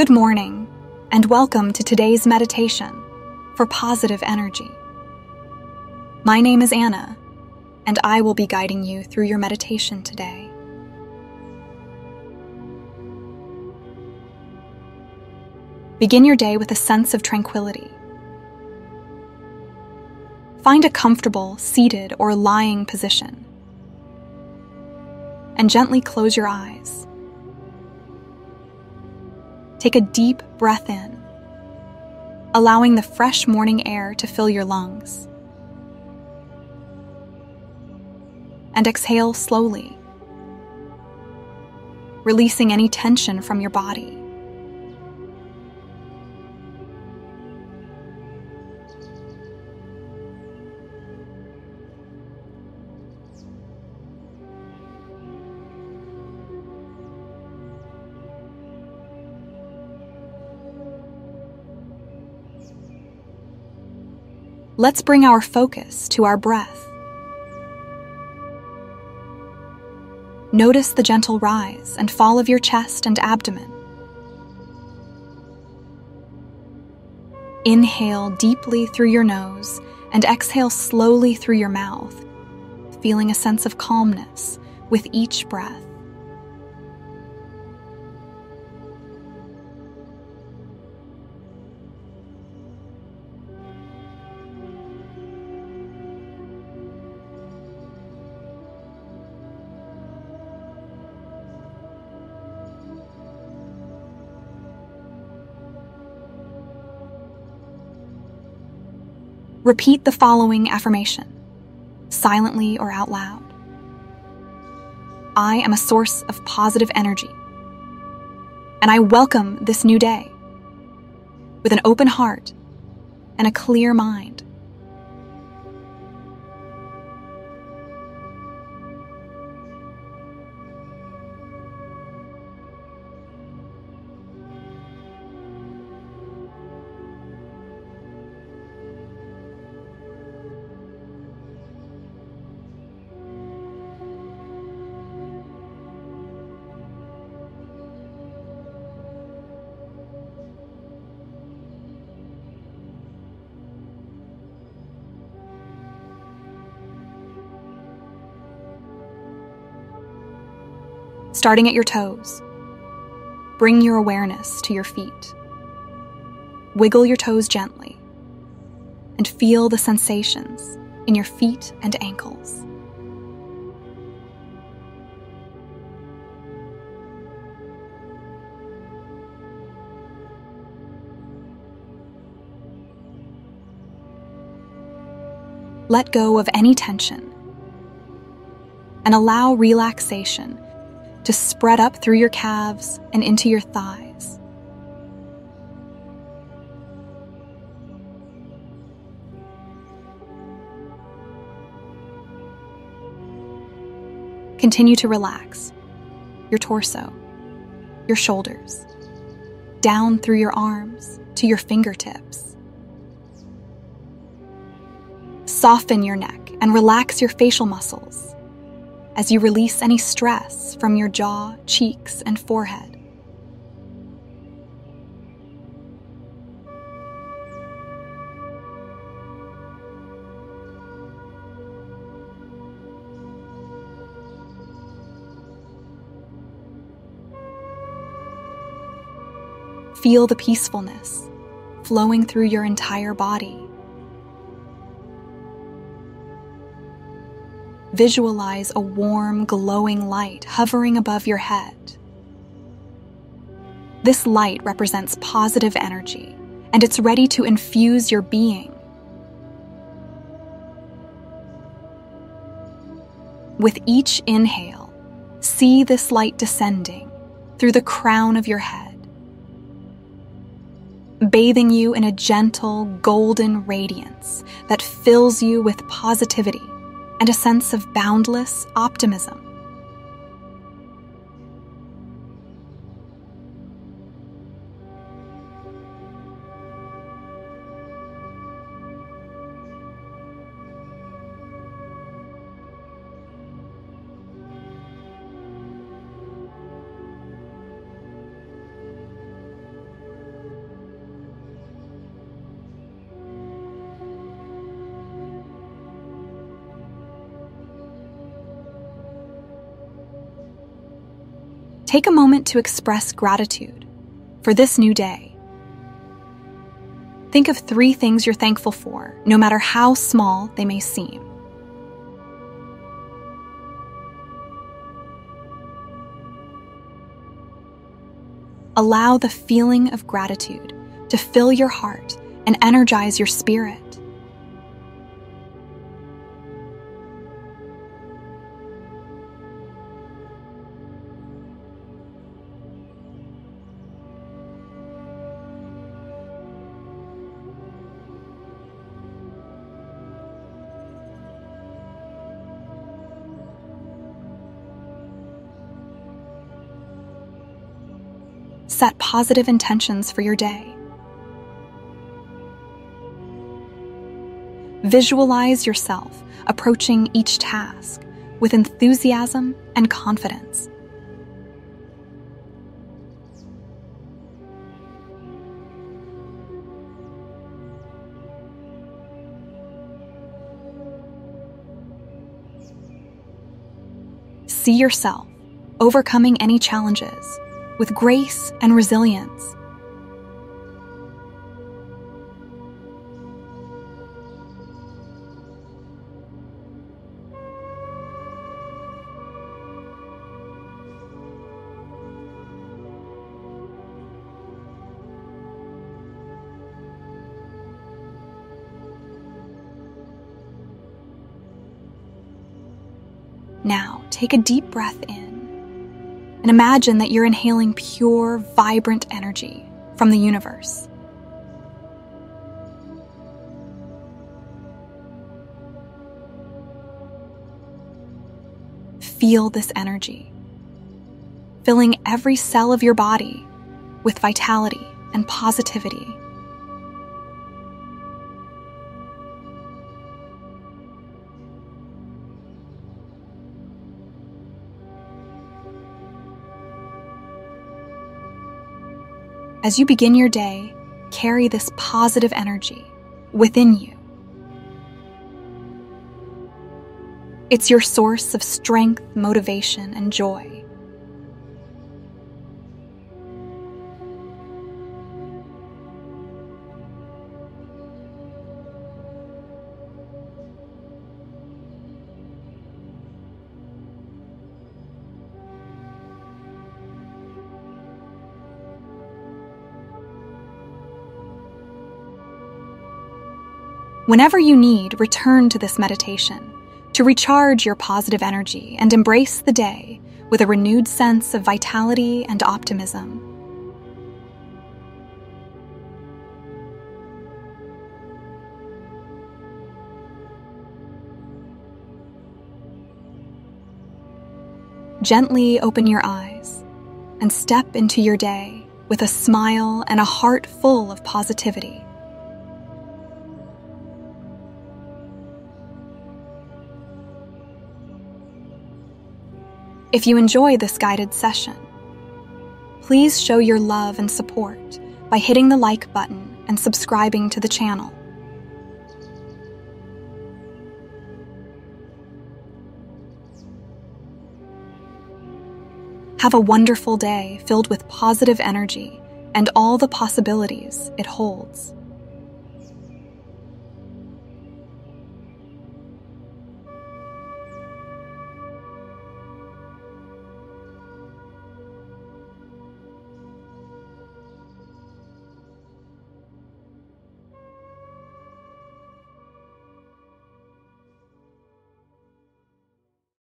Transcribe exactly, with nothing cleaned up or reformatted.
Good morning, and welcome to today's meditation for positive energy. My name is Anna, and I will be guiding you through your meditation today. Begin your day with a sense of tranquility. Find a comfortable, seated, or lying position, and gently close your eyes. Take a deep breath in, allowing the fresh morning air to fill your lungs. And exhale slowly, releasing any tension from your body. Let's bring our focus to our breath. Notice the gentle rise and fall of your chest and abdomen. Inhale deeply through your nose and exhale slowly through your mouth, feeling a sense of calmness with each breath. Repeat the following affirmation, silently or out loud. I am a source of positive energy, and I welcome this new day with an open heart and a clear mind. Starting at your toes, bring your awareness to your feet. Wiggle your toes gently and feel the sensations in your feet and ankles. Let go of any tension and allow relaxation to spread up through your calves and into your thighs. Continue to relax your torso, your shoulders, down through your arms to your fingertips. Soften your neck and relax your facial muscles as you release any stress from your jaw, cheeks, and forehead. Feel the peacefulness flowing through your entire body. Visualize a warm, glowing light hovering above your head. This light represents positive energy, and it's ready to infuse your being. With each inhale, see this light descending through the crown of your head, bathing you in a gentle, golden radiance that fills you with positivity and a sense of boundless optimism. Take a moment to express gratitude for this new day. Think of three things you're thankful for, no matter how small they may seem. Allow the feeling of gratitude to fill your heart and energize your spirit. Set positive intentions for your day. Visualize yourself approaching each task with enthusiasm and confidence. See yourself overcoming any challenges with grace and resilience. Now, take a deep breath in. And imagine that you're inhaling pure, vibrant energy from the universe. Feel this energy, filling every cell of your body with vitality and positivity. As you begin your day, carry this positive energy within you. It's your source of strength, motivation, and joy. Whenever you need, return to this meditation to recharge your positive energy and embrace the day with a renewed sense of vitality and optimism. Gently open your eyes and step into your day with a smile and a heart full of positivity. If you enjoy this guided session, please show your love and support by hitting the like button and subscribing to the channel. Have a wonderful day filled with positive energy and all the possibilities it holds.